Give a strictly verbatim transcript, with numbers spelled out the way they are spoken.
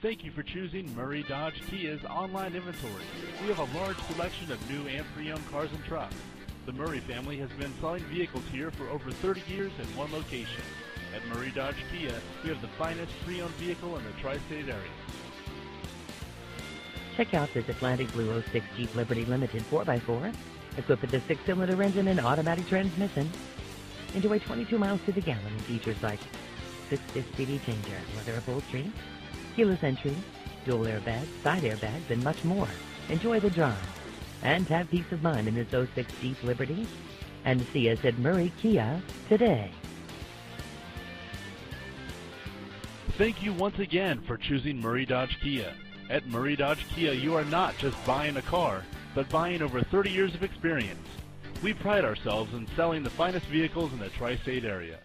Thank you for choosing Murray Dodge Kia's online inventory. We have a large selection of new and pre-owned cars and trucks. The Murray family has been selling vehicles here for over thirty years in one location. At Murray Dodge Kia, we have the finest pre-owned vehicle in the tri-state area. Check out this Atlantic Blue oh six Jeep Liberty Limited four by four, equipped with a six-cylinder engine and automatic transmission. Enjoy twenty-two miles to the gallon in features like six-disc C D changer, leather upholstery, keyless entry, dual airbags, side airbags, and much more. Enjoy the drive and have peace of mind in this oh six Jeep Liberty, and see us at Murray Kia today. Thank you once again for choosing Murray Dodge Kia. At Murray Dodge Kia, you are not just buying a car, but buying over thirty years of experience. We pride ourselves in selling the finest vehicles in the tri-state area.